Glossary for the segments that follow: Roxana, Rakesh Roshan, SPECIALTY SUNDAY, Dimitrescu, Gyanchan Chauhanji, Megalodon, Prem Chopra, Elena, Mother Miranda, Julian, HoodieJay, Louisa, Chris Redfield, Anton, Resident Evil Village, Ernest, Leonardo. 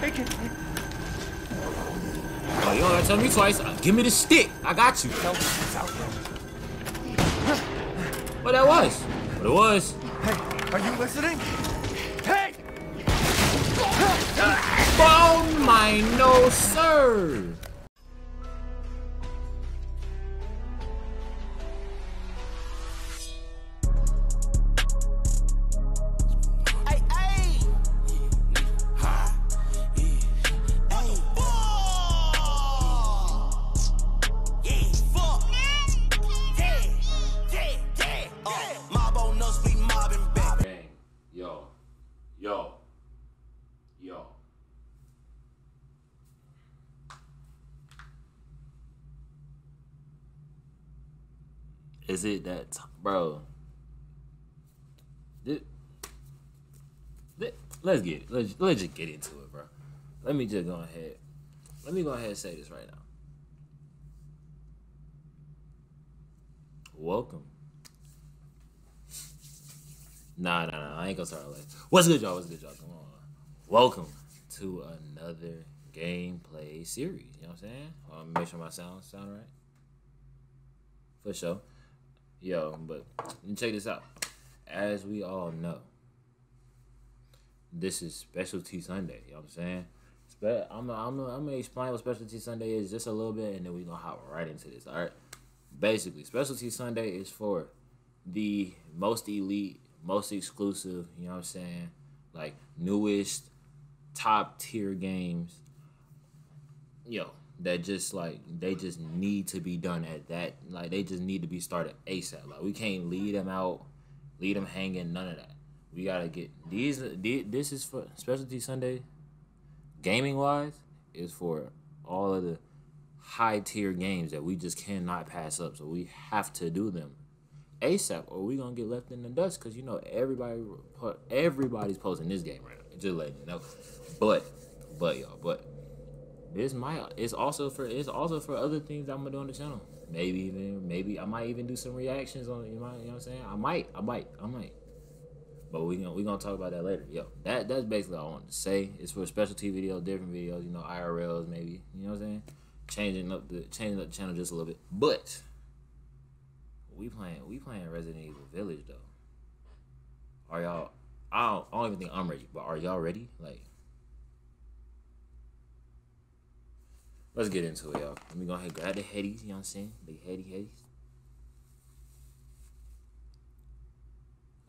Take it. Oh, you don't gotta tell me twice. Give me the stick. I got you. What that was? What it was? Hey, are you listening? Hey! Oh my no, sir. Is it that bro? Let's get it. Let's just get into it, bro. Let me just go ahead. Let me go ahead and say this right now. Welcome. Nah. I ain't gonna start like. What's good, y'all? What's good, y'all? Come on. Welcome to another gameplay series. You know what I'm saying? I'll make sure my sound right. For sure. Yo, but check this out. As we all know, this is Specialty Sunday. You know what I'm saying? I'm gonna explain what Specialty Sunday is just a little bit, and then we're gonna hop right into this. All right. Basically, Specialty Sunday is for the most elite, most exclusive. You know what I'm saying? Like newest, top tier games. Yo. That just like they just need to be done at that, like they just need to be started ASAP. Like we can't leave them out, leave them hanging, none of that. We gotta get these this is for Specialty Sunday, gaming wise, is for all of the high tier games that we just cannot pass up. So we have to do them ASAP, or we gonna get left in the dust because you know everybody's posting this game right now. Just letting you know, but y'all. It's also for other things I'm gonna do on the channel. Maybe I might even do some reactions on it. You know what I'm saying? I might. But we gonna talk about that later. Yo, that's basically all I wanted to say. It's for specialty videos, different videos. You know, IRLs maybe. You know what I'm saying? Changing up the channel just a little bit. But we playing Resident Evil Village though. Are y'all? I don't even think I'm ready. But are y'all ready? Like. Let's get into it, y'all. Let me go ahead and grab the headies, you know what I'm saying? Big headies.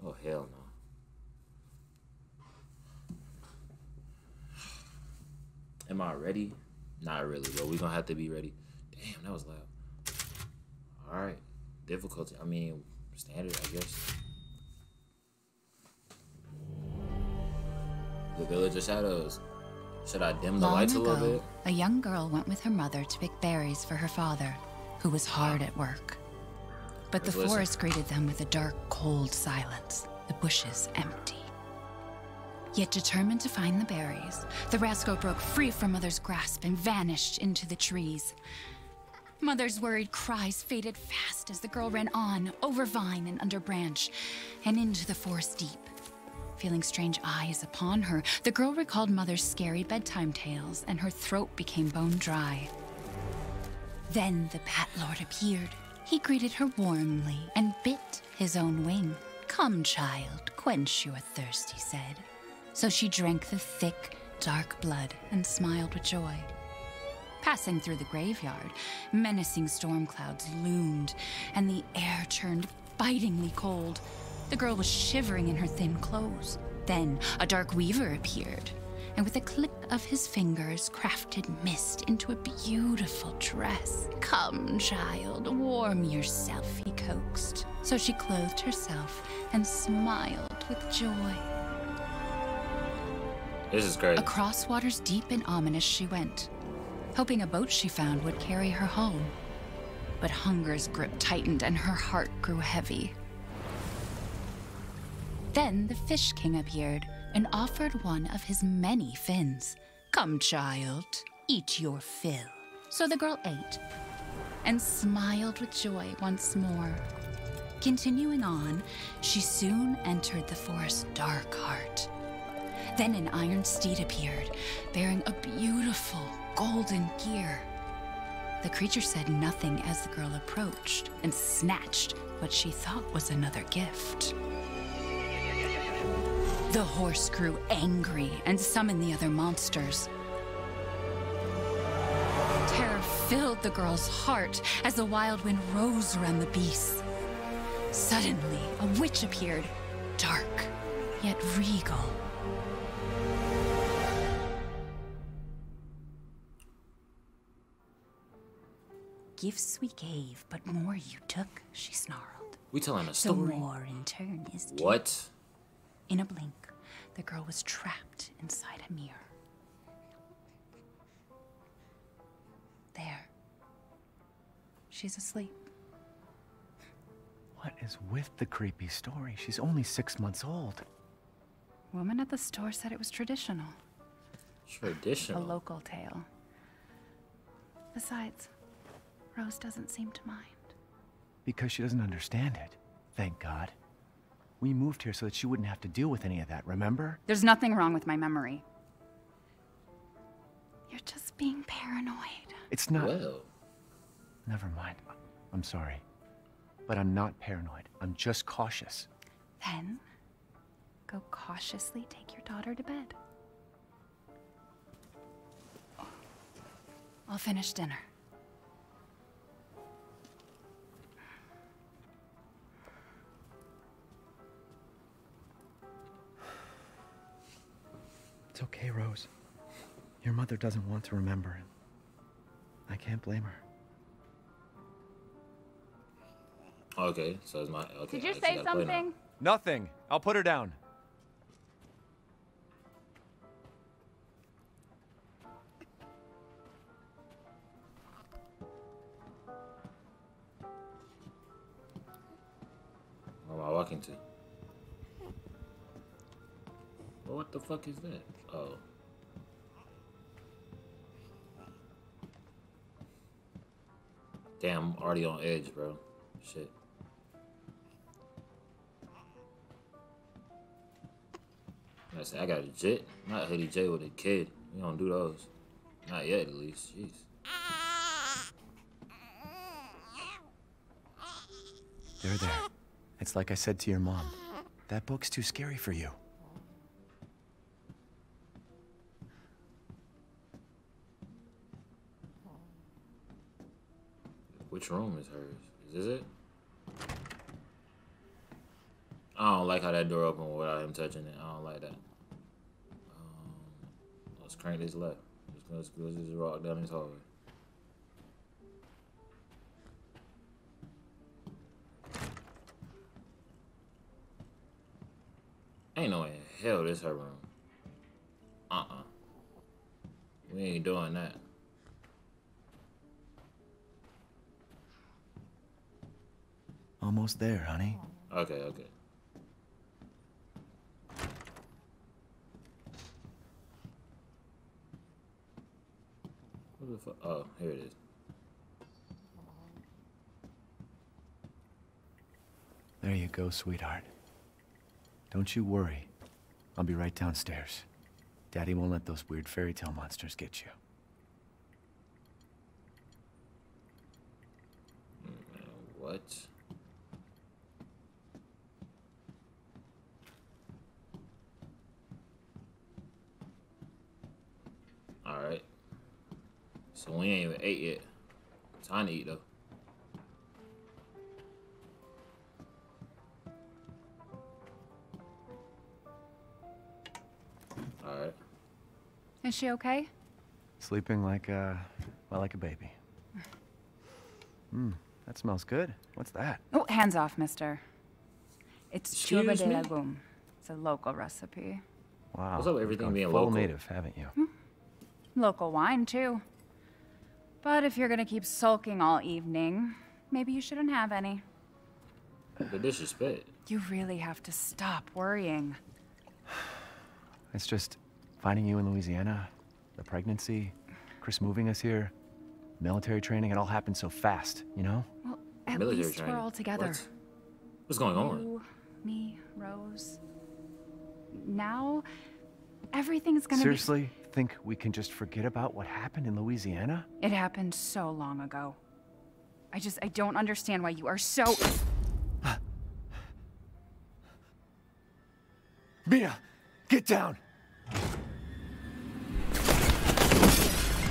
Oh, hell no. Am I ready? Not really, but we're going to have to be ready. Damn, that was loud. All right. Difficulty. I mean, standard, I guess. The Village of Shadows. Should I dim the lights a little bit? A young girl went with her mother to pick berries for her father, who was hard at work. But the forest greeted them with a dark, cold silence, the bushes empty. Yet determined to find the berries, the rascal broke free from Mother's grasp and vanished into the trees. Mother's worried cries faded fast as the girl ran on, over vine and under branch, and into the forest deep. Feeling strange eyes upon her, the girl recalled Mother's scary bedtime tales, and her throat became bone dry. Then the Bat Lord appeared. He greeted her warmly and bit his own wing. "Come, child, quench your thirst," he said. So she drank the thick, dark blood and smiled with joy. Passing through the graveyard, menacing storm clouds loomed, and the air turned bitingly cold. The girl was shivering in her thin clothes. Then a dark weaver appeared, and with a click of his fingers, crafted mist into a beautiful dress. "Come, child, warm yourself," he coaxed. So she clothed herself and smiled with joy. This is great. Across waters deep and ominous she went, hoping a boat she found would carry her home. But hunger's grip tightened and her heart grew heavy. Then the Fish King appeared and offered one of his many fins. "Come, child, eat your fill." So the girl ate and smiled with joy once more. Continuing on, she soon entered the forest's dark heart. Then an iron steed appeared, bearing a beautiful golden gear. The creature said nothing as the girl approached and snatched what she thought was another gift. The horse grew angry and summoned the other monsters. Terror filled the girl's heart as the wild wind rose around the beast. Suddenly, a witch appeared, dark yet regal. Gifts we gave, but more you took, she snarled. We tell him a story. The more in turn is given. What? In a blink, the girl was trapped inside a mirror. There. She's asleep. What is with the creepy story? She's only 6 months old. Woman at the store said it was traditional. Traditional? A local tale. Besides, Rose doesn't seem to mind. Because she doesn't understand it, thank God. We moved here so that she wouldn't have to deal with any of that, remember? There's nothing wrong with my memory. You're just being paranoid. It's not... Whoa. Never mind. I'm sorry. But I'm not paranoid. I'm just cautious. Then, go cautiously take your daughter to bed. I'll finish dinner. It's okay, Rose. Your mother doesn't want to remember it. I can't blame her. Okay, so is my... Okay, did you say something? Nothing. I'll put her down. What am I walking to? Well, what the fuck is that? Oh. Damn, I'm already on edge, bro. Shit. I say I got a jet, not HoodieJay with a kid. We don't do those. Not yet, at least. Jeez. They're there. It's like I said to your mom. That book's too scary for you. Which room is hers? Is this it? I don't like how that door opened without him touching it. I don't like that. Let's crank this left. Let's just rock down this hallway. Ain't no way in hell this her room. Uh-uh. We ain't doing that. Almost there, honey. Okay, okay. What the fuck? Oh, here it is. There you go, sweetheart. Don't you worry. I'll be right downstairs. Daddy won't let those weird fairy tale monsters get you. What? Alright. So we ain't even ate yet. Time to eat though. Alright. Is she okay? Sleeping like a baby. Hmm, that smells good. What's that? Oh, hands off, mister. It's chuba de legume. It's a local recipe. Wow. What's up with everything being local? Full native, haven't you? Hmm? Local wine, too. But if you're gonna keep sulking all evening, maybe you shouldn't have any. The disrespect. You really have to stop worrying. It's just finding you in Louisiana, the pregnancy, Chris moving us here, military training, it all happened so fast, you know? Well, at least training. We're all together. What? What's going on? You, me, Rose. Now, Everything's gonna Seriously? Think we can just forget about what happened in Louisiana? It happened so long ago. I don't understand why you are so... Mia, get down!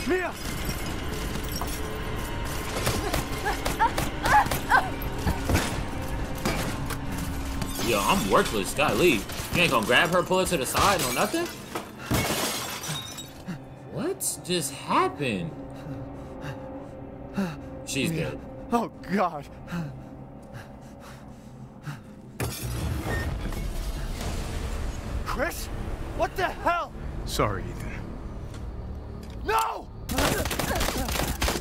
Mia! Yo, I'm worthless, gotta leave. You ain't gonna grab her, pull her to the side, no nothing? What just happened? She's dead. Oh, God. Chris? What the hell? Sorry, Ethan. No!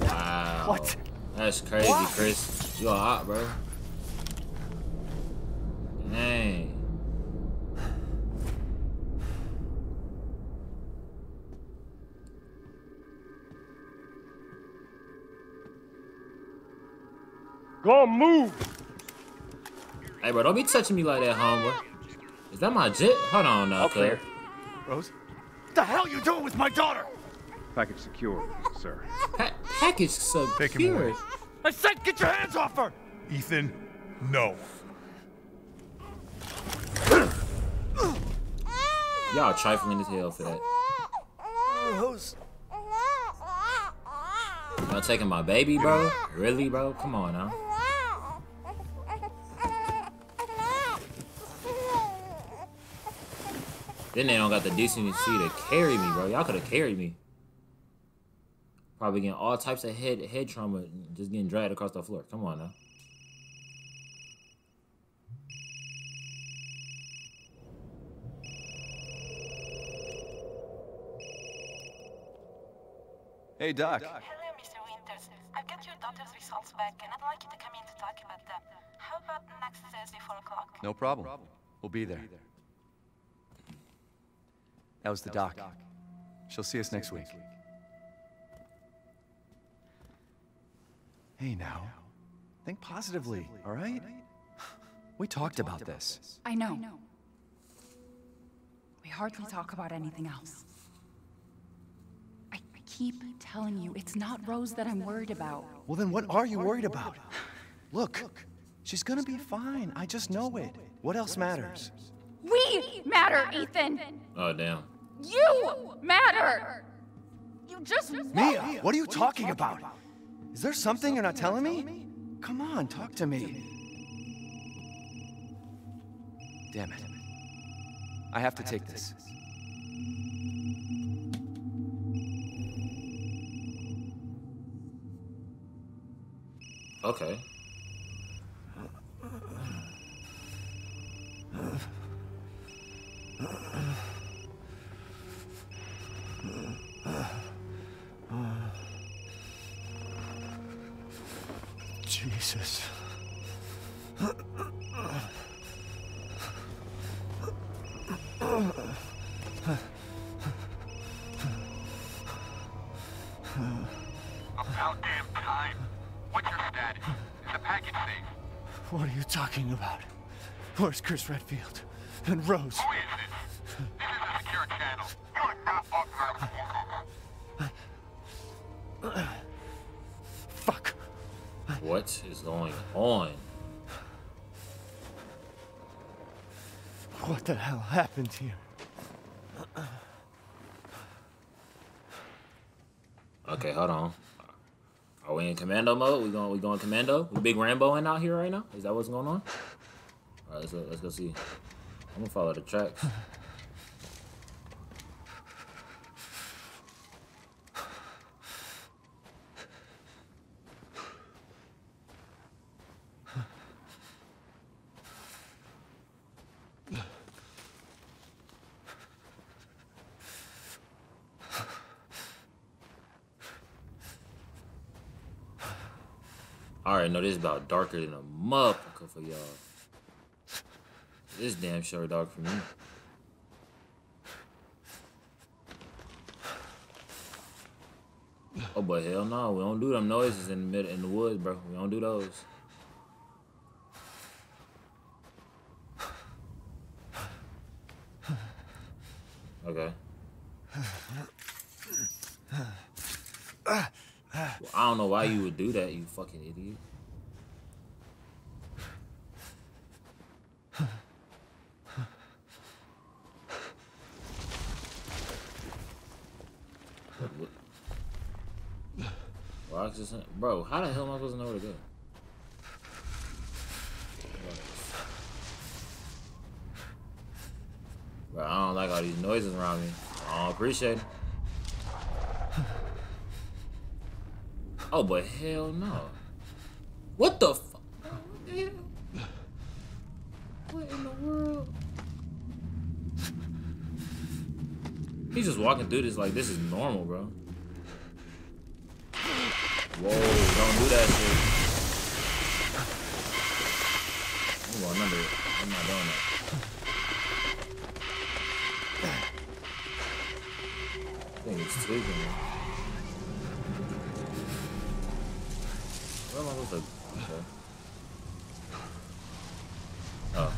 Wow. What? That's crazy, what? Chris. You all hot, bro. Dang. Go on, move! Hey, bro, don't be touching me like that, homeboy. Is that my jit? Hold on, now, clear. Rose? What the hell you doing with my daughter? Package secure, sir. Package secure? Take him away. I said get your hands off her! Ethan, no. Y'all trifling as hell for that. Rose. Y'all taking my baby, bro? Really, bro? Come on, now. Then they don't got the decency to carry me, bro. Y'all could have carried me. Probably getting all types of head trauma, just getting dragged across the floor. Come on now. Hey, Doc. Hello, Mr. Winters. I've got your daughter's results back, and I'd like you to come in to talk about them. How about next Thursday, 4 o'clock? No problem. We'll be there. That was the doc. She'll see us next week. Hey now, think positively, all right? We talked about this. I know. We hardly talk about anything else. I keep telling you, it's not Rose that I'm worried about. Well then what are you worried about? Look, she's gonna be fine. I just know it. What else matters? We matter, Ethan! Oh, damn. You matter! You just Mia, what are you talking about? Is there something you're not telling me? Come on, talk to me. Damn it. I have to take this. Okay. Jesus. About damn time. What's your status? Is the package safe? What are you talking about? Where's Chris Redfield? And Rose? Who is this? This is a secure channel. You are not authorized. Fuck. What is going on? What the hell happened here? Okay, hold on. Are we in commando mode? We going commando? We big Ramboing out here right now? Is that what's going on? Alright, let's go see. I'm gonna follow the tracks. Alright, no, this is about darker than a motherfucker for y'all. This damn sure dark for me. Oh, but hell no, we don't do them noises in the woods, bro. We don't do those. Okay, ago. Well, I don't know why you would do that, you fucking idiot. Bro, how the hell am I supposed to know where to go? Bro, I don't like all these noises around me. I don't appreciate it. Oh, but hell no. What the fuck? What the hell? What in the world? He's just walking through this like this is normal, bro. Whoa, don't do that shit. I'm going under it. I'm not doing that. I think it's sleeping. Where am I supposed to? Okay. Oh.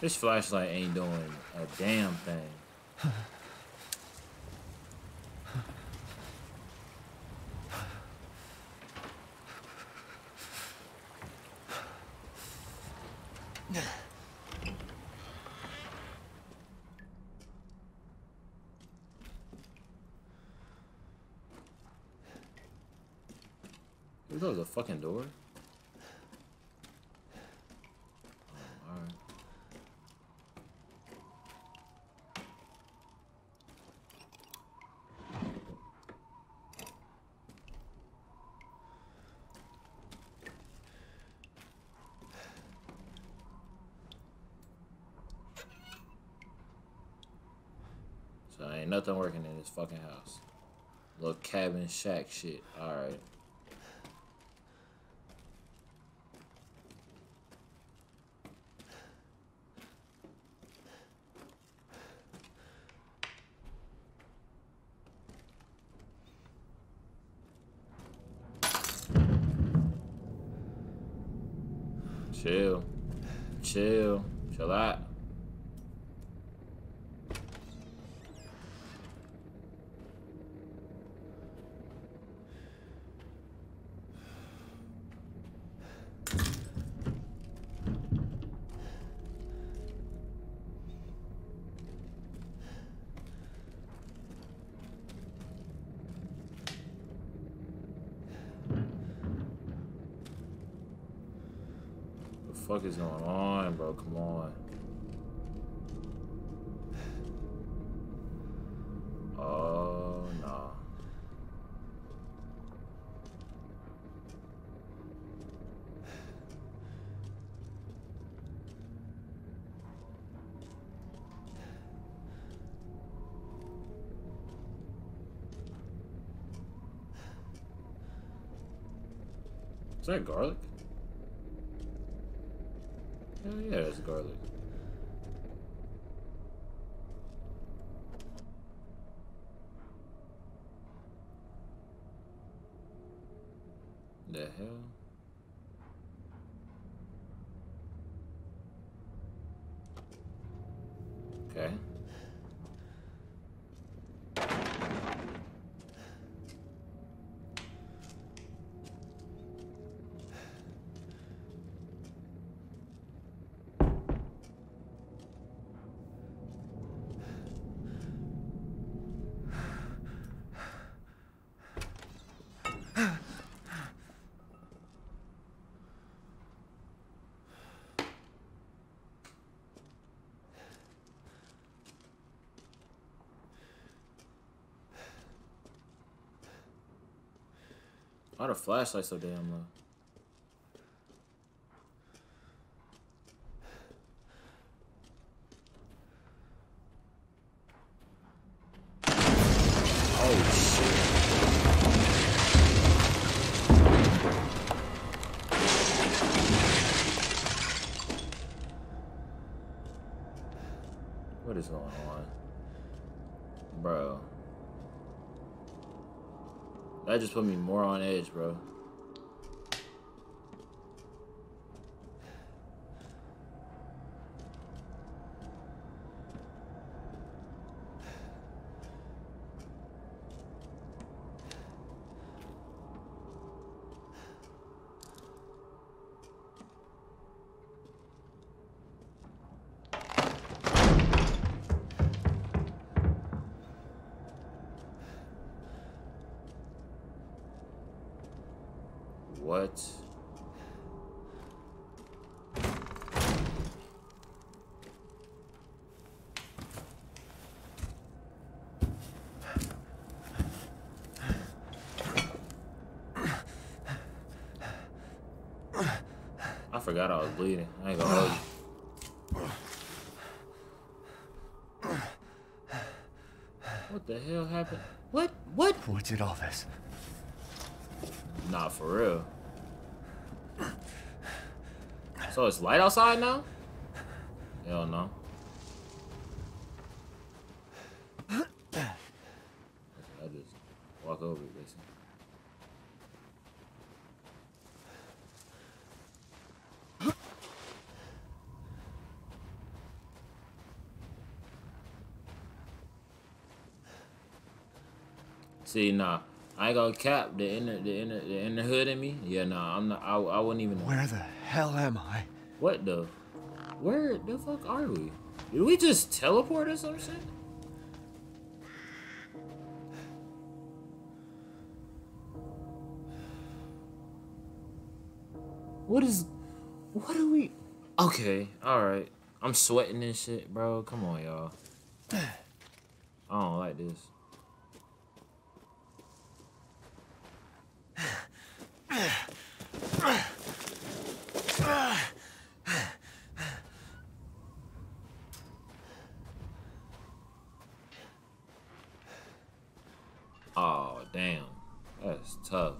This flashlight ain't doing a damn thing. Is that a fucking door? Nothing working in this fucking house. Little cabin shack shit. Alright. Chill. Chill. Chill out. What the fuck is going on, bro? Come on. Oh, no. Is that garlic? Oh yeah, that's garlic. The hell? Okay. Why the flashlight so damn low? Oh shit. What is going on? Bro. That just put me more on edge, bro. What? I forgot I was bleeding. I ain't gonna hold you. What the hell happened? What? What? What did all this? Nah, for real. So it's light outside now? Hell no. I just walk over it, basically. See, nah, I ain't gonna cap the inner hood in me. Yeah, nah, I'm not. I wouldn't even. Where the hell am I? What the? Where the fuck are we? Did we just teleport or some shit? What is? What are we? Okay, all right. I'm sweating and shit, bro. Come on, y'all. I don't like this. Oh, damn. That's tough.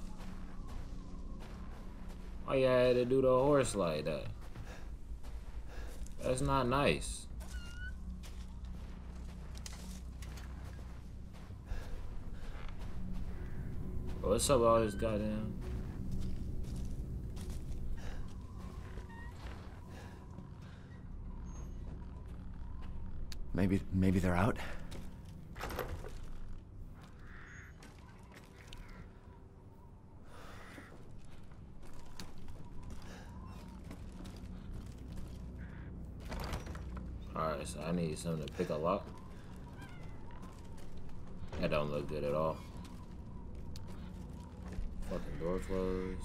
Why y'all had to do the horse like that? That's not nice. What's up with all this goddamn? Maybe they're out. Alright, so I need something to pick a lock. That don't look good at all. Fucking door closed.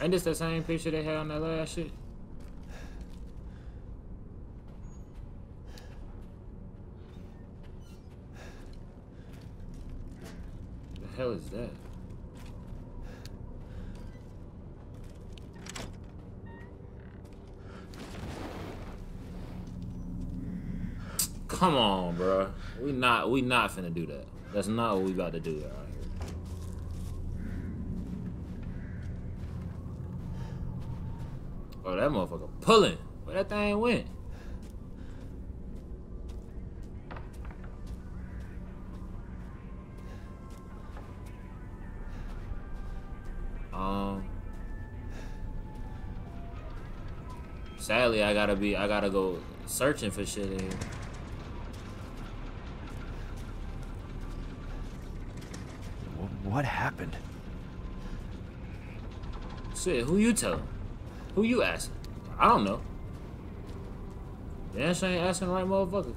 Ain't this the same picture they had on that last shit? The hell is that? Come on, bro. We not finna do that. That's not what we about to do out here. Oh, that motherfucker pulling. Where that thing went? Sadly, I gotta go searching for shit in here. What happened? Shit, who you telling? Who you asking? I don't know. Damn, she ain't asking the right motherfucker.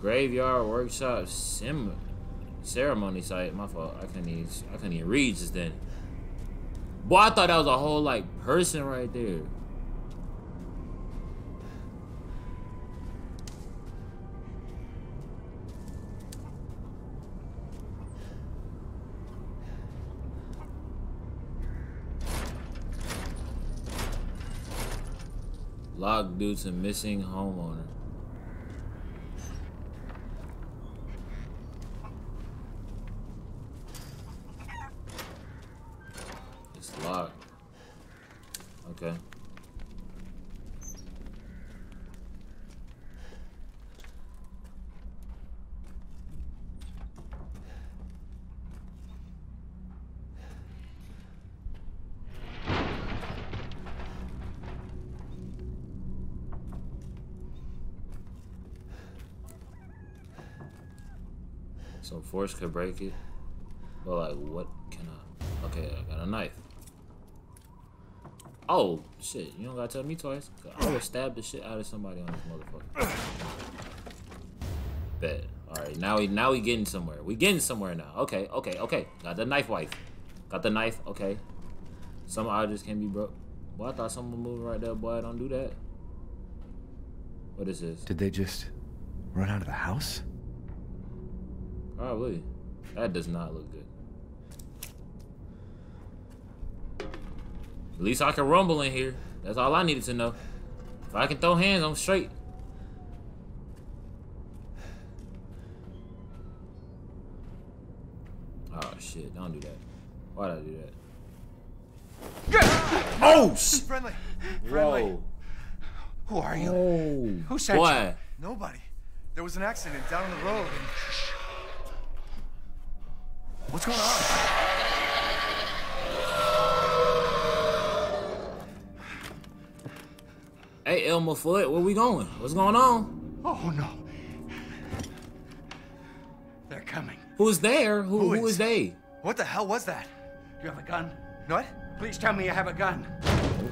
Graveyard, workshop, ceremony site. My fault. I couldn't even read just then. Boy, I thought that was a whole like person right there. Locked due to missing homeowner. Some force could break it. But like, what can I... Okay, I got a knife. Oh, shit. You don't gotta tell me twice. I would stab the shit out of somebody on this motherfucker. Bet. Alright, now we getting somewhere. We getting somewhere now. Okay, okay, okay. Got the knife wife. Got the knife. Okay. Some objects can be broke. Boy, I thought someone moving right there. Boy, don't do that. What is this? Did they just run out of the house? Probably. That does not look good. At least I can rumble in here. That's all I needed to know. If I can throw hands, I'm straight. Oh shit, don't do that. Why'd I do that? Oh shit! Friendly. Whoa. Who are you? Oh, who said you? Nobody. There was an accident down the road and... What's going on? Hey, Elmer Foot, where we going? What's going on? Oh, no. They're coming. Who's there? Who is they? What the hell was that? Do you have a gun? What? Please tell me you have a gun.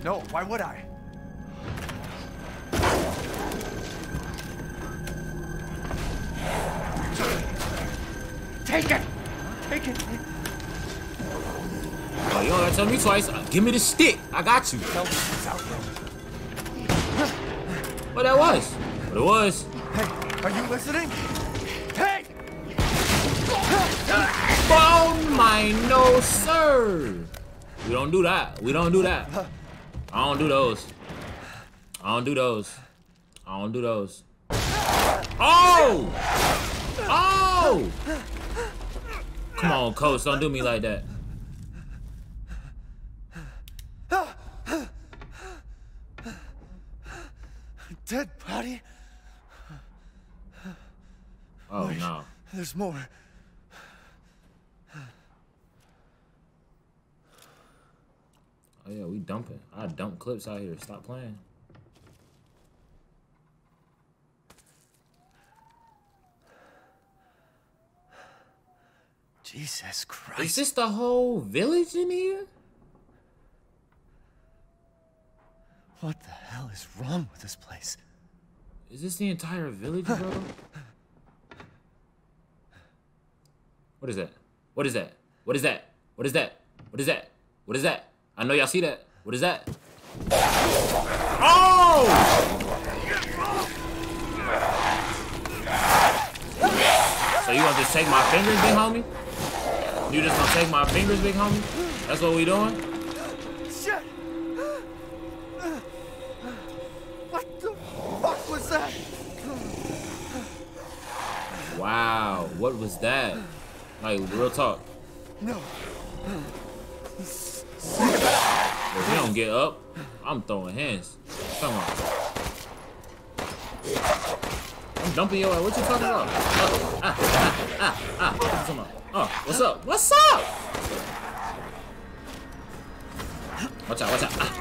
No, why would I? Take it! Take it! Oh, you don't gotta tell me twice. Give me the stick. I got you. No, it's out there. What that was? What it was? Hey, are you listening? Hey! Oh my no, sir! We don't do that. We don't do that. I don't do those. I don't do those. I don't do those. Oh! Oh! Come on, coach. Don't do me like that. Dead body? Oh, wait, no. There's more. Oh, yeah, we dumping. I dump clips out here. Stop playing. Jesus Christ. Is this the whole village in here? What the hell is wrong with this place? Is this the entire village, bro? What is that? What is that? What is that? What is that? What is that? What is that? I know y'all see that. What is that? Oh! So you gonna just take my fingers, big homie? You just gonna take my fingers, big homie? That's what we doing? Wow, what was that? Like, real talk. No. If you don't get up, I'm throwing hands. Come on. I'm dumping your ass. What you talking about? Oh, what's up? What's up? Watch out, watch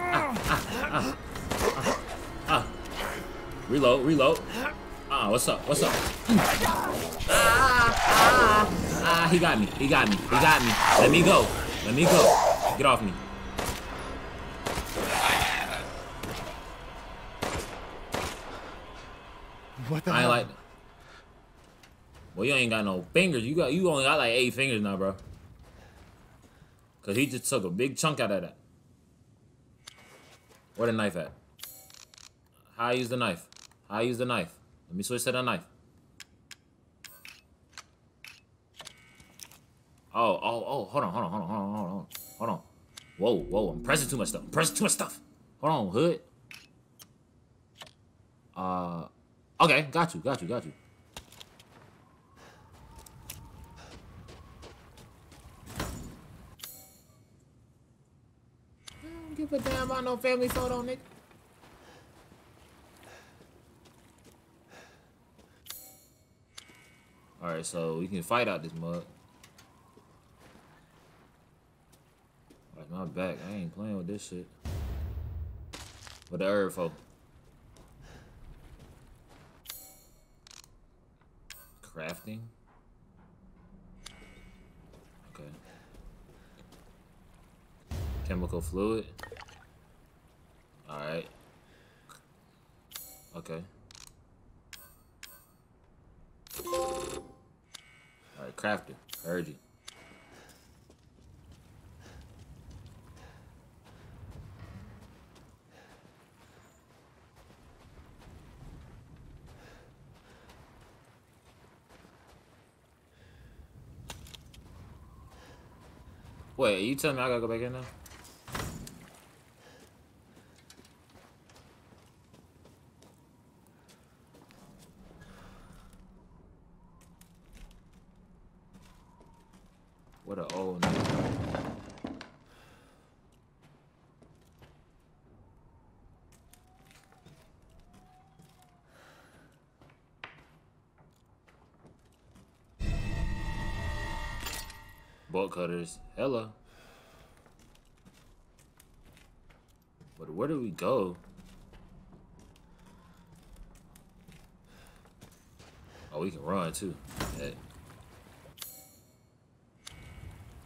out. Reload, reload. What's up? What's up? He got me. He got me. He got me. Let me go. Let me go. Get off me. What the hell? I ain't like that. Well, you ain't got no fingers. You only got like 8 fingers now, bro. Cause he just took a big chunk out of that. Where the knife at? How I use the knife? How I use the knife? Let me switch to the knife. Oh, hold on. Whoa, I'm pressing too much stuff. I'm pressing too much stuff. Hold on, hood. Okay, got you. I don't give a damn about no family photo, nigga. Alright, so we can fight out this mug. Alright, my back. I ain't playing with this shit. What the herb for? Crafting? Okay. Chemical fluid. Alright. Okay. Alright, crafted. Heard you. Wait, are you telling me I gotta go back in now? What an old name. Bolt cutters. Hello. But where do we go? Oh, we can run too. Hey.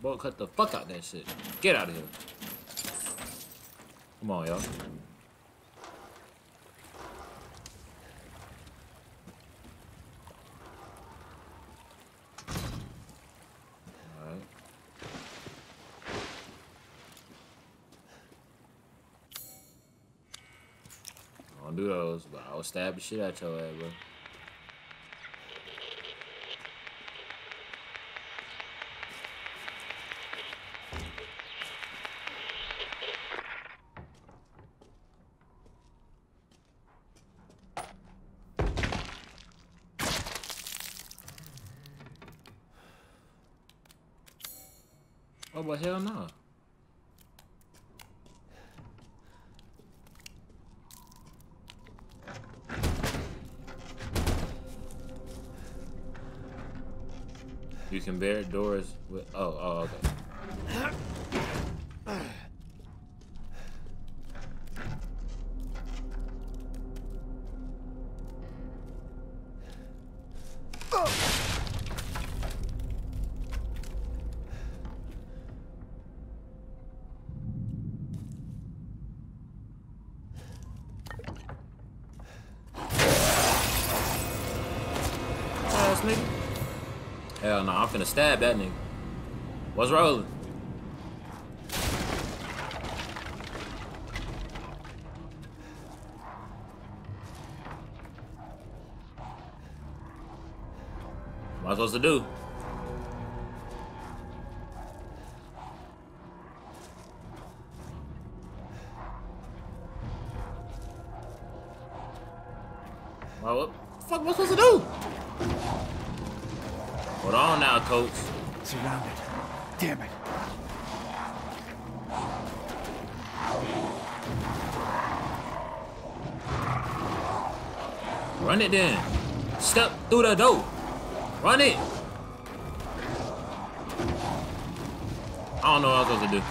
Bolt cut the fuck out that shit. Get out of here. Come on, y'all. Do those, but I'll stab the shit out your ass, bro. Oh, but hell no. Nah. You can bear doors with. Oh, okay. Hell no, I'm finna stab that nigga. What's rolling? What am I supposed to do? What the fuck am I supposed to do? Hold on now, coach. Surrounded. Damn it. Run it then. Step through the door. Run it. I don't know what I was supposed to do.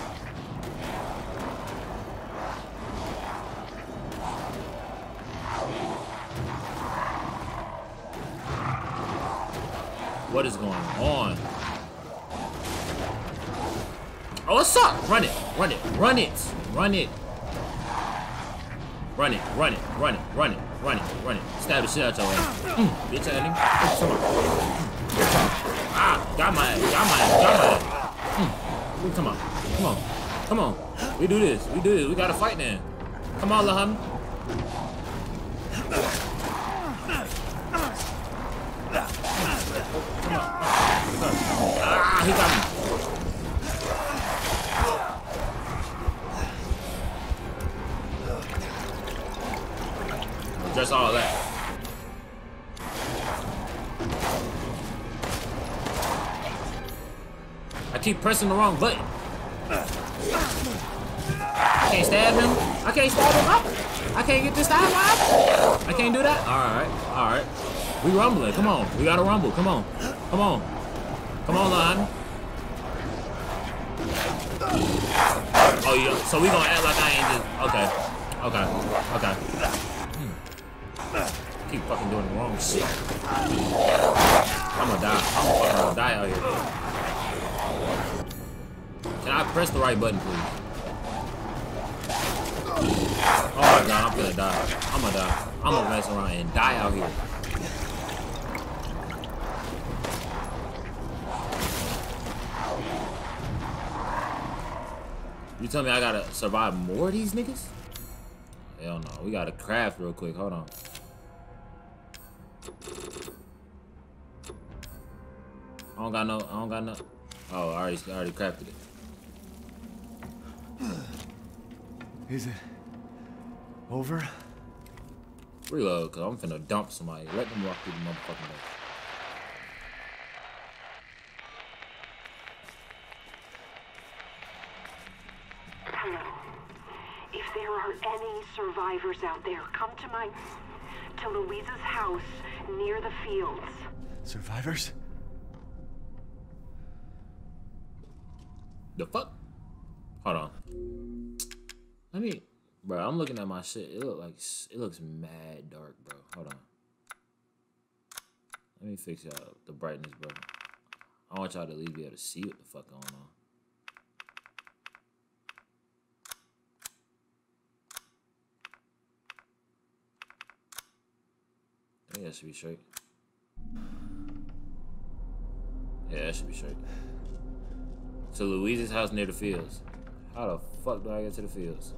What is going on? Oh, what's up? Run it, run it, run it, run it. Run it, run it, run it, run it, run it, run it. Stab the shit out your ass. Bitch, I ah, got my ass, got my ass, got my ass. Come on, come on, come on. We do this, we do this. We gotta fight then. Come on, little homie. He got me. Just all that. I keep pressing the wrong button. I can't stab him. I can't stab him up. I can't get this stab up. I can't do that. All right. We rumbling. Come on. We gotta rumble. Come on. Come on. Come on, Lon. Oh, yeah. So we gonna act like I ain't just... Okay. Okay. Okay. Keep fucking doing the wrong shit. I'm gonna die. I'm gonna die out here. Can I press the right button, please? Oh my god, I'm gonna die. I'm gonna die. I'm gonna mess around and die out here. You tell me I gotta survive more of these niggas? Hell no, we gotta craft real quick, hold on. I don't got no. Oh, I already crafted it. Is it over? Reload, cause I'm finna dump somebody. Let them walk through the motherfucking door. Survivors out there, come to Louisa's house near the fields. Survivors? The fuck? Hold on. Let me, bro. I'm looking at my shit. It looks mad dark, bro. Hold on. Let me fix y'all the brightness, bro. I want y'all to at least be able to see what the fuck going on. Yeah, that should be straight. Yeah, that should be straight. So Louisa's house near the fields. How the fuck do I get to the fields?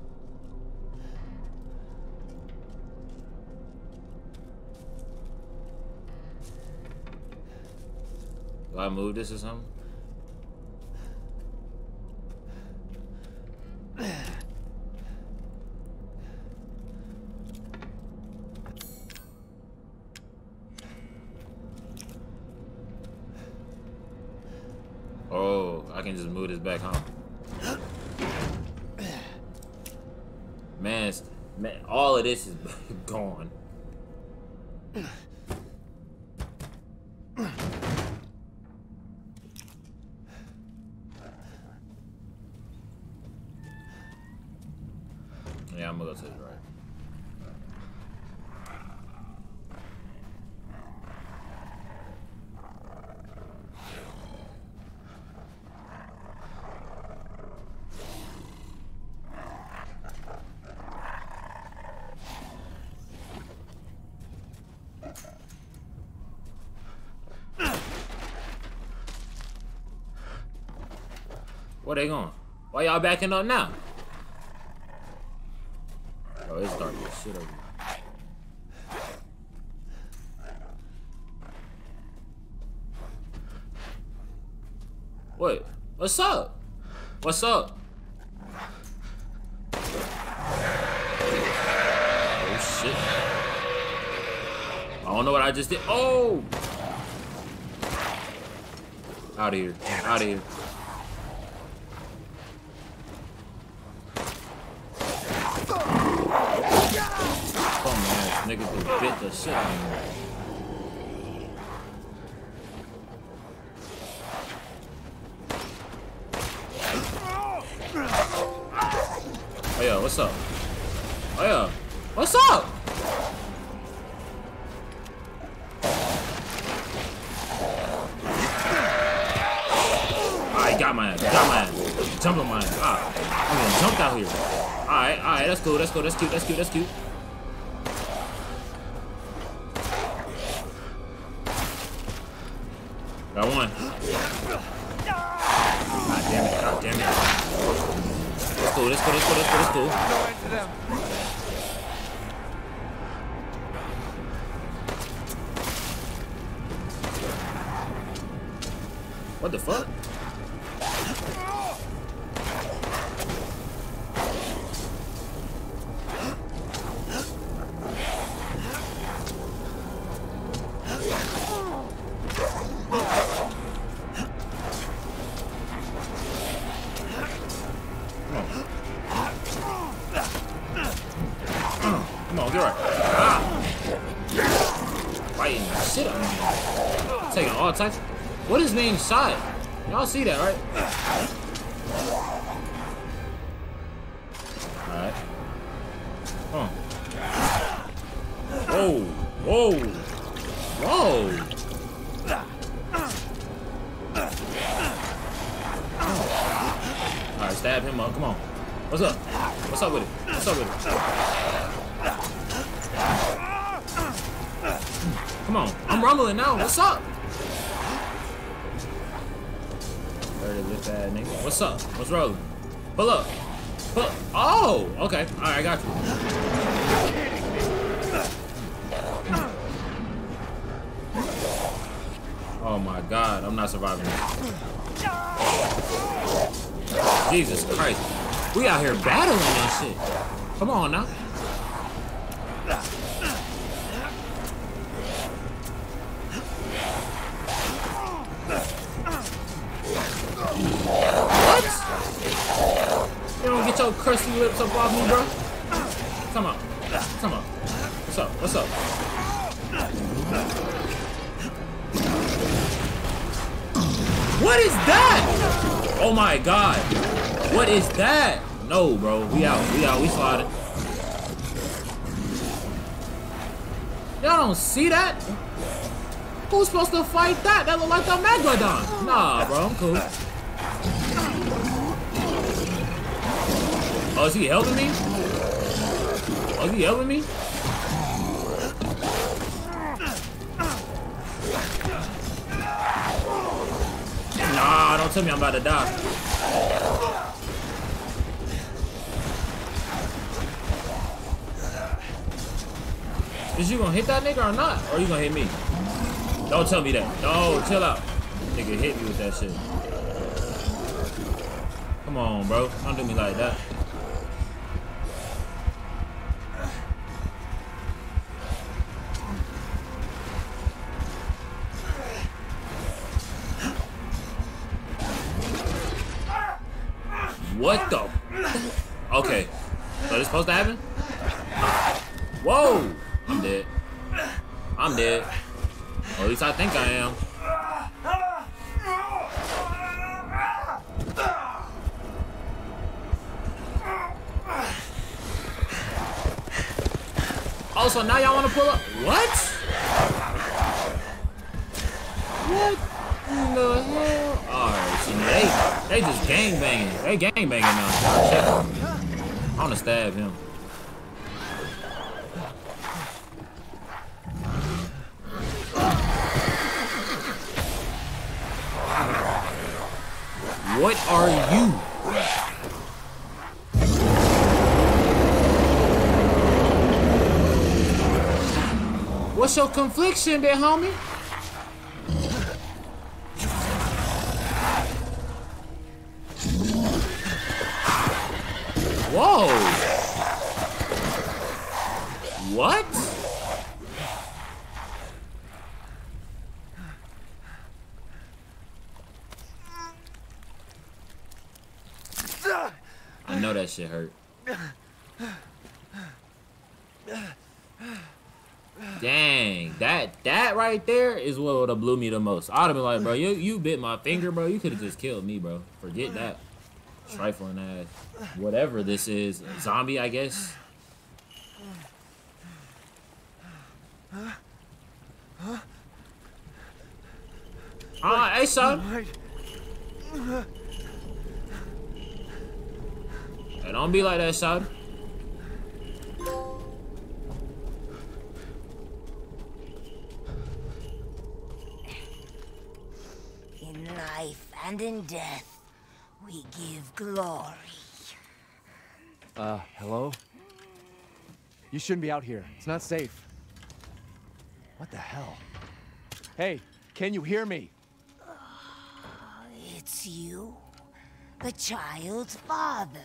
Do I move this or something? Back home. Man, all of this is gone. Yeah, I'm gonna go to the right. Where they going? Why y'all backing up now? Bro, it's dark as shit over here. Wait, what's up? What's up? Oh shit. I don't know what I just did. Oh! Out of here. Out of here. Niggas will bit the shit out of me. Oh yeah, what's up? Oh yeah, what's up? Alright, got my ass. Jump on my ass. Alright, I'm gonna jump out here. Alright, that's cool, that's cute. Got one. God damn it. Let's go. What the fuck? What is name shot? Y'all see that, right? Alright. Huh. Whoa. Whoa. Whoa. stab him up. Come on. What's up? What's up with it? What's up with it? Come on. I'm rumbling now. What's up? What's up? What's rolling? Pull up. Pull up. Oh, okay. All right, I got you. Oh my God, I'm not surviving that. Jesus Christ. We out here battling that shit. Come on now. What? You don't get your crusty lips up off me, bro. Come on. Come on. What's up? What's up? What is that? Oh my God. What is that? No, bro. We out. We out. We slotted. Y'all don't see that? Who's supposed to fight that? That look like the Megalodon. Nah, bro. I'm cool. Oh, is he helping me? Oh, is he helping me? Nah, don't tell me I'm about to die. Is you gonna hit that nigga or not? Or you gonna hit me? Don't tell me that. No, chill out. Nigga hit me with that shit. Come on, bro. Don't do me like that. What the? Okay. So this supposed to happen? Whoa! I'm dead. I'm dead. Or at least I think I am. Oh, so now y'all want to pull up? What? What in the hell? Alright, so they just gangbanging. They gangbanging now. I'm gonna stab him. What are you? What's your confliction there, homie? Whoa! What? I know that shit hurt. Dang, that right there is what would have blew me the most. I'd have been like, bro, you bit my finger, bro. You could have just killed me, bro. Forget that. Trifling ass. Whatever this is. Zombie, I guess. Hey, son. Hey, don't be like that, son. In life and in death, we give glory. Hello? You shouldn't be out here. It's not safe. What the hell? Hey, can you hear me? It's you, the child's father.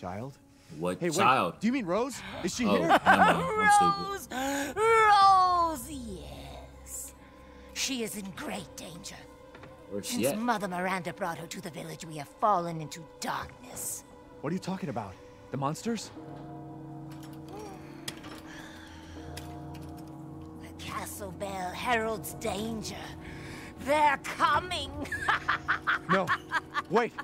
Child? What hey, child? Wait. Do you mean Rose? Is she here? No, Rose, yes. She is in great danger. Since Mother Miranda brought her to the village, we have fallen into darkness. What are you talking about? The monsters? The castle bell heralds danger. They're coming. No. Wait.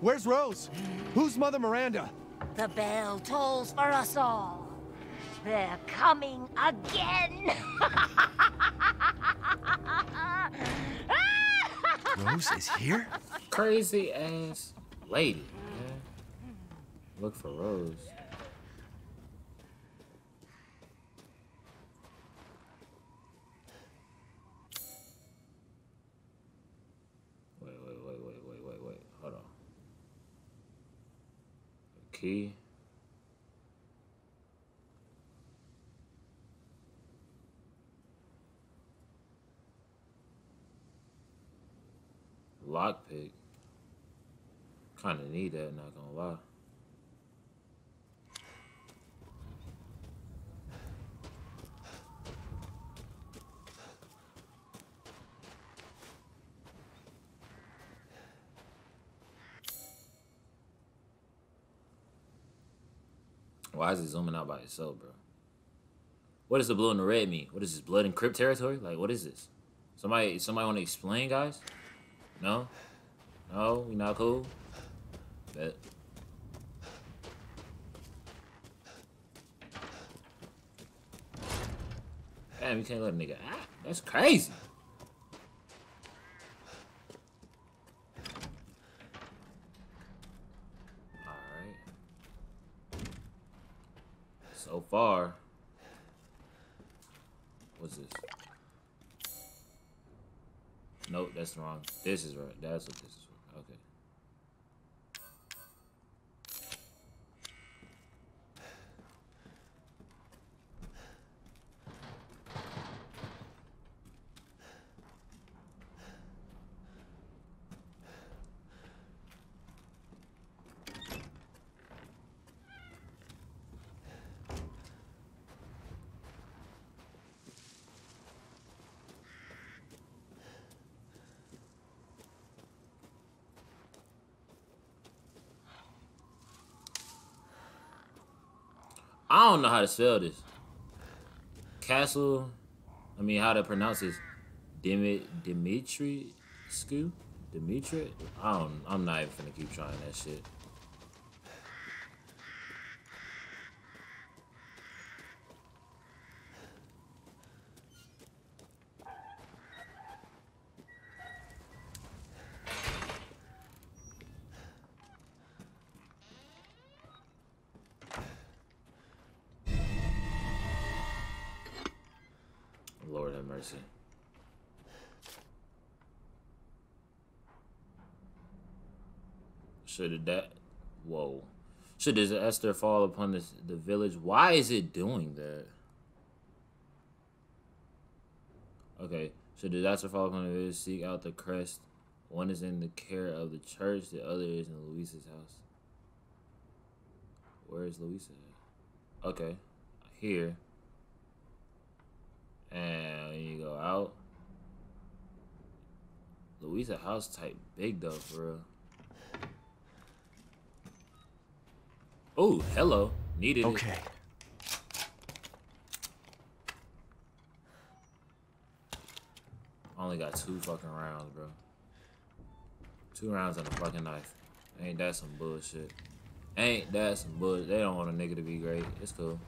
Where's Rose? Who's Mother Miranda? The bell tolls for us all. They're coming again. Rose is here? Crazy ass lady, man. look for Rose. Wait. Hold on. A key. Lockpick. Kind of need that, not gonna lie. Why is it zooming out by itself, bro? What does the blue and the red mean? What is this, blood and crypt territory? Like, what is this? Somebody want to explain, guys? No? No? We not cool? Bet. Damn, you can't let a nigga out. That's crazy. Alright. So far. What's this? Nope, that's wrong. This is right. That's what this is for. Okay. I don't know how to spell this. Castle, I mean, how to pronounce this? Dimitrescu? Dimitri? I'm not even finna keep trying that shit. Should that, whoa. Should disaster fall upon the village? Why is it doing that? Okay. Should disaster fall upon the village, seek out the crest. One is in the care of the church, the other is in Louisa's house. Where is Louisa at? Okay. Here. And you go out. Louisa house type big though, for real. Oh, hello. Needed. Okay. Only got 2 fucking rounds, bro. 2 rounds and a fucking knife. Ain't that some bullshit? Ain't that some bullshit? They don't want a nigga to be great. It's cool.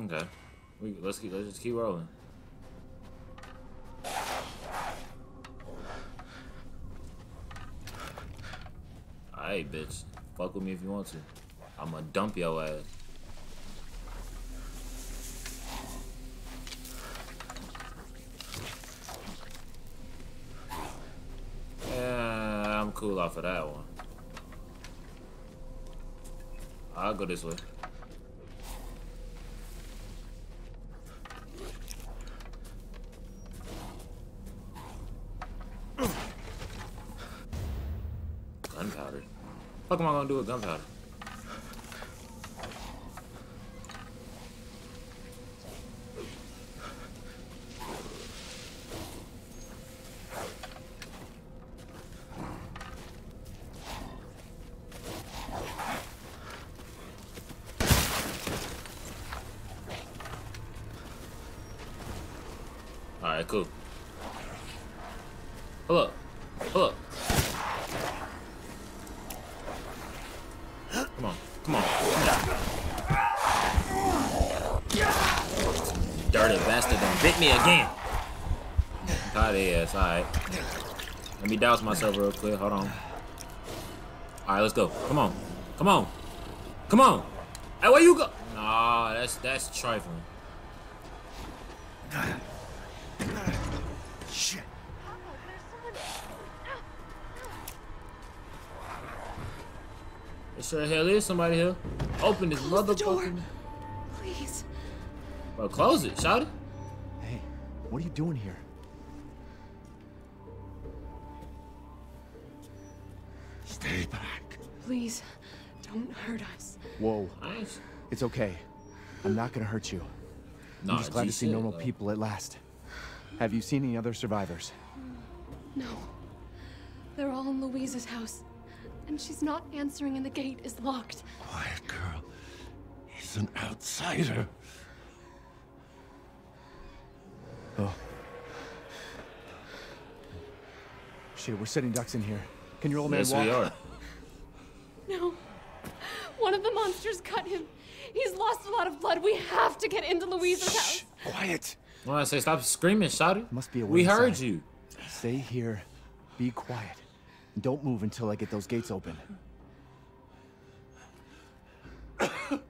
Okay. Let's just keep rolling. Hey, bitch, fuck with me if you want to. I'ma dump your ass. Yeah, I'm cool off of that one. I'll go this way. What the fuck am I gonna do with gunpowder? Alright, cool. Hello. Hello. dirty bastard done bit me again. God, yes, alright. Let me douse myself real quick, hold on. Alright, let's go. Come on. Come on. Come on. Hey, where you go? Nah, that's trifling. Shit. There sure hell is somebody here. Open this motherfucking door. Please. Bro, close it, shout it. Hey, what are you doing here? Stay back. Please, don't hurt us. Whoa. Nice. It's okay. I'm not gonna hurt you. I'm just glad to see normal people at last. Have you seen any other survivors? No. They're all in Louisa's house. And she's not answering and the gate is locked. Quiet, girl. He's an outsider. Oh. Shit, we're sitting ducks in here. Can your old man walk? Yes, we are. No. One of the monsters cut him. He's lost a lot of blood. We have to get into Louisa's house. Quiet. Well, I say stop screaming, shouting. Must be a we heard inside. You. Stay here. Be quiet. Don't move until I get those gates open. Damn.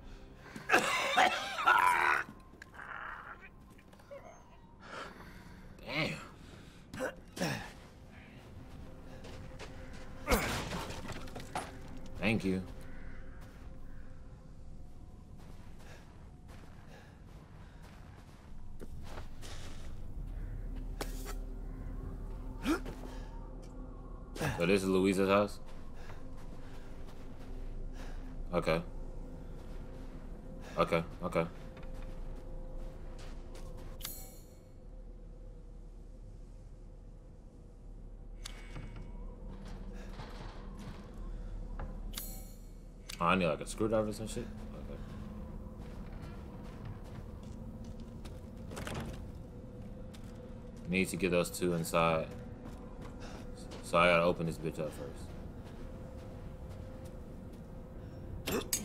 Thank you. So this is Louisa's house? Okay. Okay, okay. Oh, I need like a screwdriver or some shit? Okay. Need to get those two inside. So I gotta open this bitch up first.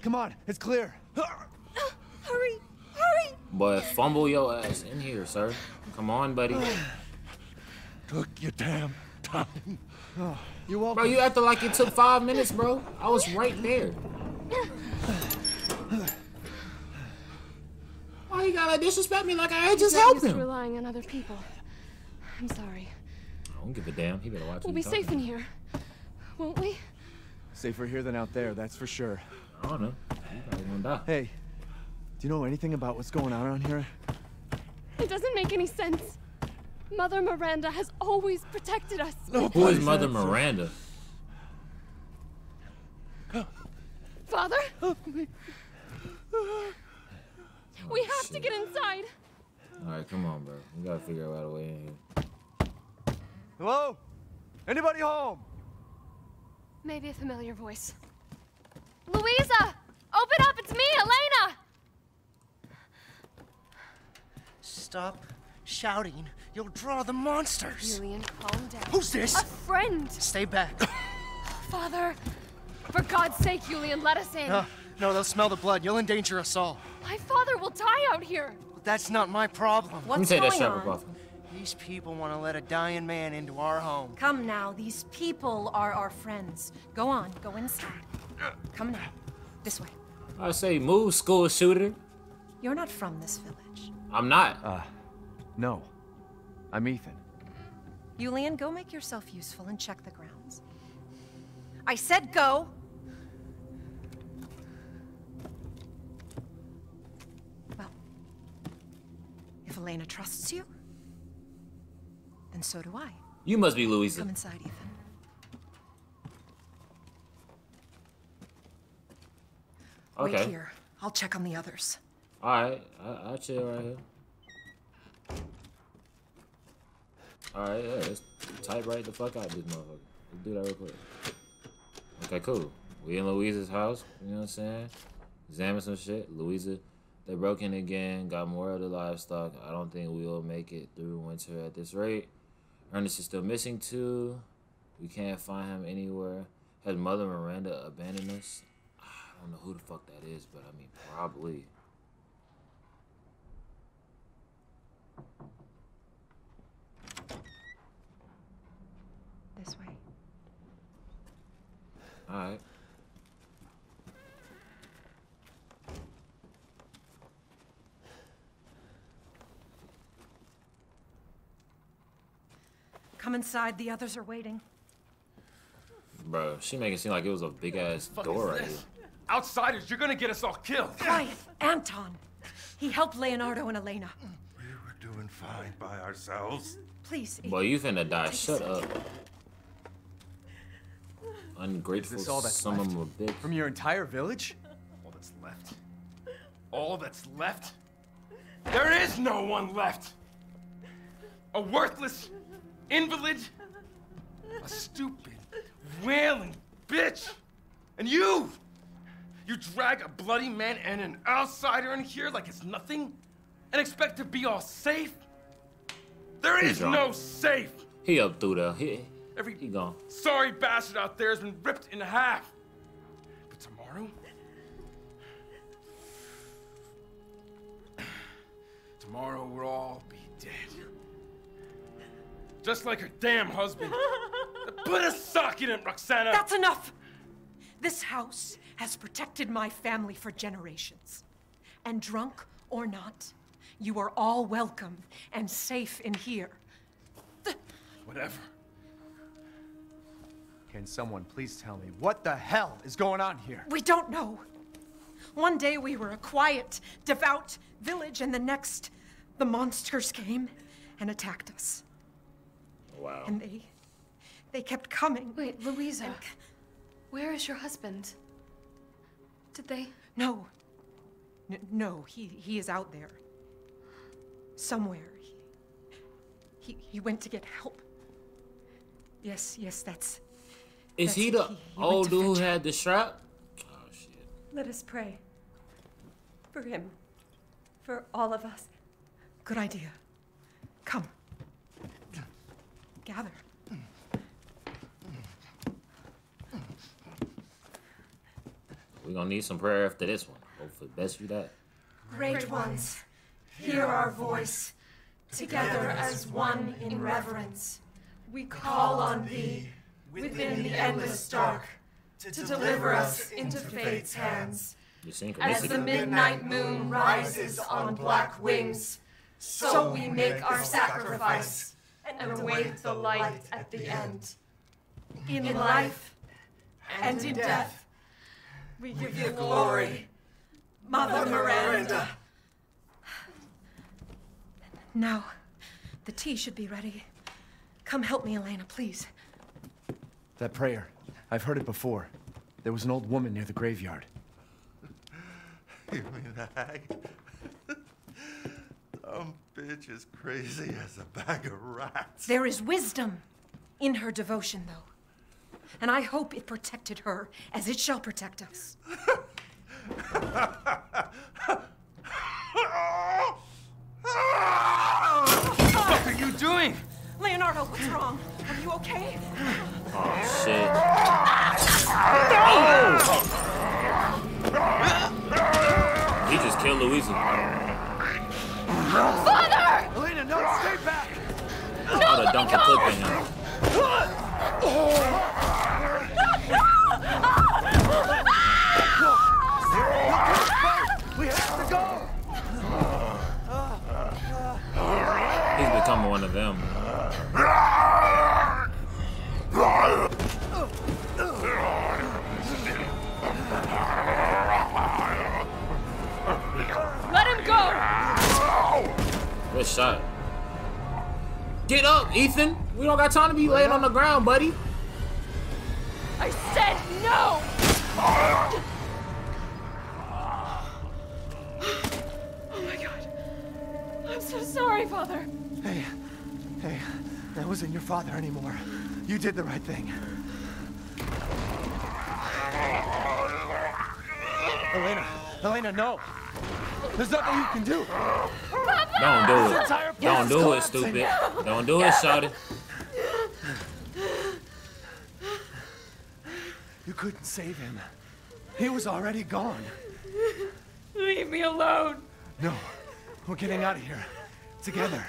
Come on, it's clear. Hurry, hurry. Boy, fumble your ass in here, sir. Come on, buddy. Took your damn time. Oh, you're welcome. Bro, you acted like it took 5 minutes, bro. I was right there. You gotta disrespect me like I just helped him. Relying on other people. I'm sorry. I don't give a damn. He better watch. We'll be safe in here, won't we? Safer here than out there, that's for sure. I don't know. Die. Hey, do you know anything about what's going on around here? It doesn't make any sense. Mother Miranda has always protected us. No, who is Mother Miranda? Father? Oh, we have to get inside. All right, come on, bro. We gotta figure out a way in here. Hello? Anybody home? Maybe a familiar voice. Louisa! Open up! It's me, Elena! Stop shouting. You'll draw the monsters. Julian, calm down. Who's this? A friend. Stay back. Father, for God's sake, Julian, let us in. No, they'll smell the blood. You'll endanger us all. My father will die out here. That's not my problem. What's going on? These people want to let a dying man into our home. Come now. These people are our friends. Go on. Go inside. Come now. This way. I say move, school shooter. You're not from this village. I'm not. No. I'm Ethan. Julian, go make yourself useful and check the grounds. I said go. If Elena trusts you, then so do I. You must be Louisa. Come inside, Ethan. Okay. Wait here. I'll check on the others. All right. I'll chill right here. All right. Yeah, let's type right the fuck out this motherfucker. Let's do that real quick. Okay, cool. We in Louisa's house. You know what I'm saying? Examine some shit. Louisa. They broke in again, got more of the livestock. I don't think we'll make it through winter at this rate. Ernest is still missing too. We can't find him anywhere. Has Mother Miranda abandoned us? I don't know who the fuck that is, but I mean, probably. This way. All right. Come inside. The others are waiting. Bro, she make it seem like it was a big ass door right here. Outsiders, you're gonna get us all killed. Quiet, Anton. He helped Leonardo and Elena. We were doing fine by ourselves. Please. Boy, you finna die. Shut up. Ungrateful son of a bitch. From your entire village? All that's left. All that's left? There is no one left. A worthless invalid. A stupid, wailing bitch. And you! You drag a bloody man and an outsider in here like it's nothing? And expect to be all safe? There is no safe! He up through there. Every sorry bastard out there has been ripped in half. But tomorrow? Tomorrow we'll all be dead. Just like her damn husband. Put a sock in it, Roxana! That's enough! This house has protected my family for generations. And drunk or not, you are all welcome and safe in here. Whatever. Can someone please tell me what the hell is going on here? We don't know. One day we were a quiet, devout village, and the next, the monsters came and attacked us. Wow. And they kept coming. Wait, Louisa, where is your husband? Did they? No. No, he is out there. Somewhere. He went to get help. Yes, that's... Is he the old dude who had the strap? Oh, shit. Let us pray. For him. For all of us. Good idea. Come. Gather. We're gonna need some prayer after this one. Hope for the best for that. Great ones, hear our voice. Together as one in reverence, we call on thee. Within the endless dark, to deliver us into fate's hands. As the midnight moon rises on black wings, so we make our sacrifice and await the light at the end. In life and in death, we give you glory, Mother Miranda. Now, the tea should be ready. Come help me, Elena, please. That prayer, I've heard it before. There was an old woman near the graveyard. You mean the hag? Some bitch is crazy as a bag of rats. There is wisdom in her devotion, though. And I hope it protected her as it shall protect us. What are you doing? Leonardo, what's wrong? Are you okay? Oh, shit. No! He just killed Louisa. Father! Elena, no, stay back! No, I'd have dumped a clip in him. No! We have to go! He's becoming one of them. Let him go! Good shot. Get up, Ethan! We don't got time to be laying on the ground, buddy. I said no! Oh my god. I'm so sorry, Father. Hey, that wasn't your father anymore. You did the right thing. Elena, no. There's nothing you can do. Papa! Don't do it. Don't do it, stupid. Don't do it, shawty. You couldn't save him. He was already gone. Leave me alone. No, we're getting out of here. Together.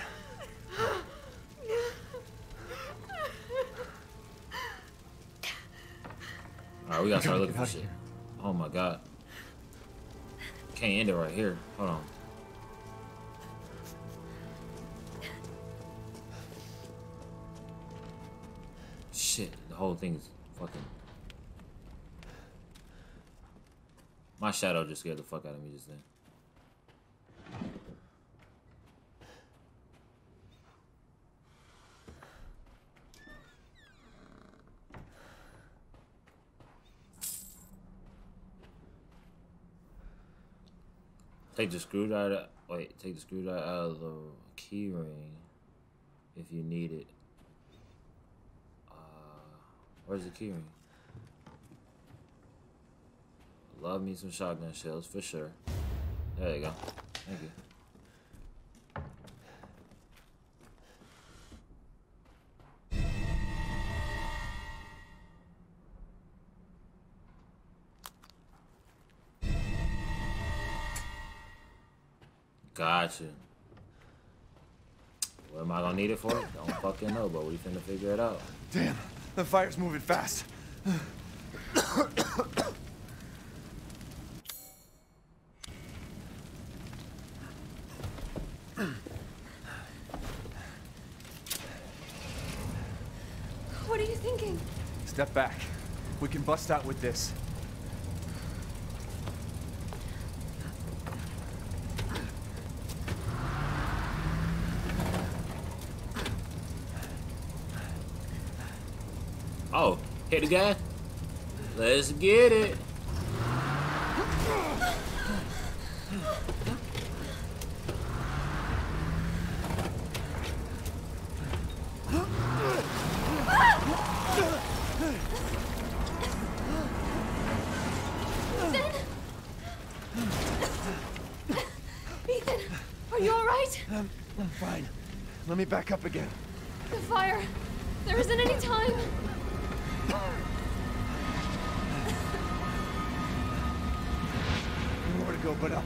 Alright, we gotta start looking for shit. Oh my god. Can't end it right here. Hold on. Shit, the whole thing is fucking... My shadow just scared the fuck out of me just then. Take the screwdriver. Wait, take the screwdriver out of the key ring if you need it. Where's the key ring? Love me some shotgun shells for sure. There you go. Thank you. Gotcha. What am I gonna need it for? Don't fucking know, but we finna figure it out. Damn, the fire's moving fast. What are you thinking? Step back. We can bust out with this. Oh, hit the guy. Let's get it. Ethan, are you all right? I'm fine. Let me back up again. The fire. There isn't any time. More to go, but up.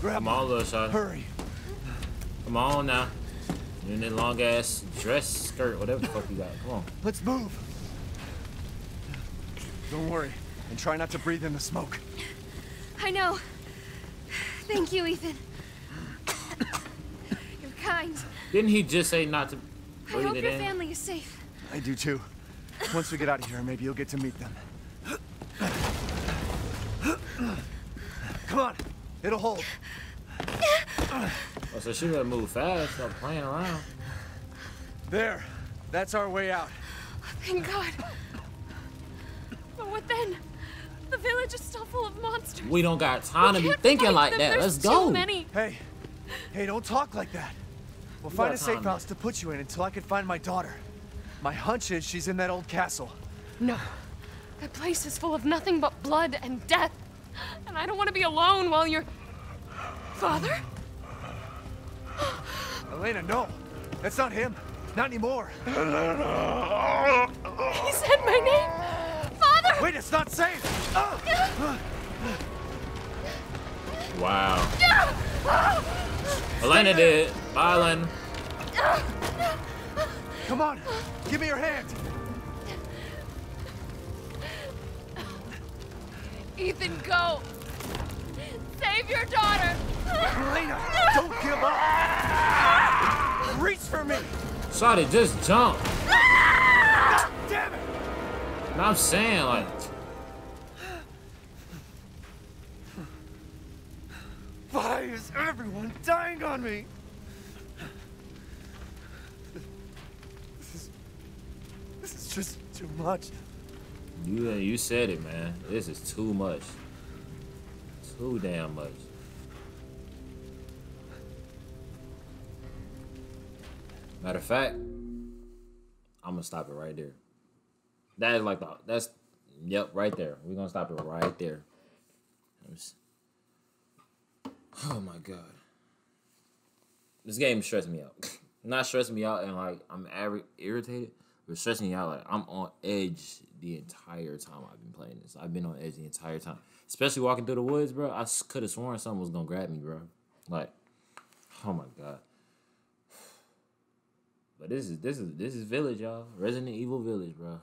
Grab my little shot. Hurry. Come on now. You're in that long ass dress, skirt, whatever the fuck you got. Come on. Let's move. Don't worry, and try not to breathe in the smoke. I know. Thank you, Ethan. Didn't he just say not to breathe it in? I hope your family is safe. I do too. Once we get out of here, maybe you'll get to meet them. Come on, it'll hold. Oh, so she gotta move fast, stop playing around. There, that's our way out. Thank God. But what then? The village is still full of monsters. We don't got time to be thinking like that. Let's go. Hey. Hey, don't talk like that. We'll find a safe house to put you in until I can find my daughter. My hunch is she's in that old castle. No. That place is full of nothing but blood and death. And I don't want to be alone while you're... Father? Elena, no. That's not him. Not anymore. Elena! He said my name! Father! Wait, it's not safe! Wow. Elena did it. Bye, Elena. Come on. Give me your hand. Ethan, go. Save your daughter. Elena, don't give up. Reach for me. Sorry, just jump. God damn it. And I'm saying, like... Why is everyone dying on me? This is just too much. You said it, man. This is too much. Too damn much. Matter of fact, I'm gonna stop it right there. That is like the, that's, yep, right there. We're gonna stop it right there. Let me see. Oh my god, this game stressed me out. Not stressing me out and like I'm irritated, for stressing you out. Like, I'm on edge the entire time I've been playing this. I've been on edge the entire time. Especially walking through the woods, bro. I could have sworn something was going to grab me, bro. Like, oh my God. But this is Village, y'all. Resident Evil Village, bro.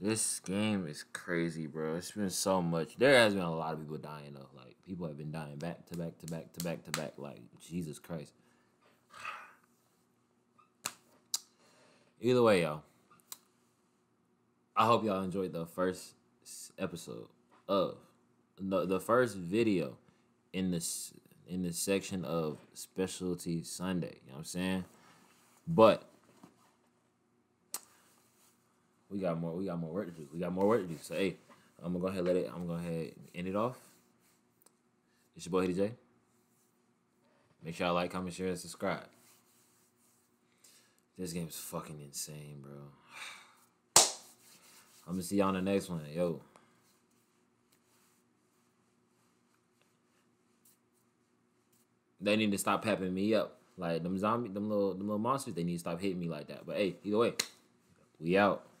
This game is crazy, bro. It's been so much. There has been a lot of people dying, though. Like, people have been dying back to back to back to back to back. Like, Jesus Christ. Either way, y'all. I hope y'all enjoyed the first episode of the first video in this section of Specialty Sunday. You know what I'm saying? But we got more work to do. We got more work to do. So hey, I'm gonna go ahead and end it off. It's your boy HoodieJay. Make sure y'all like, comment, share, and subscribe. This game's fucking insane, bro. I'm gonna see y'all on the next one. Yo. They need to stop papping me up. Like, them zombies, them little monsters, they need to stop hitting me like that. But hey, either way, we out.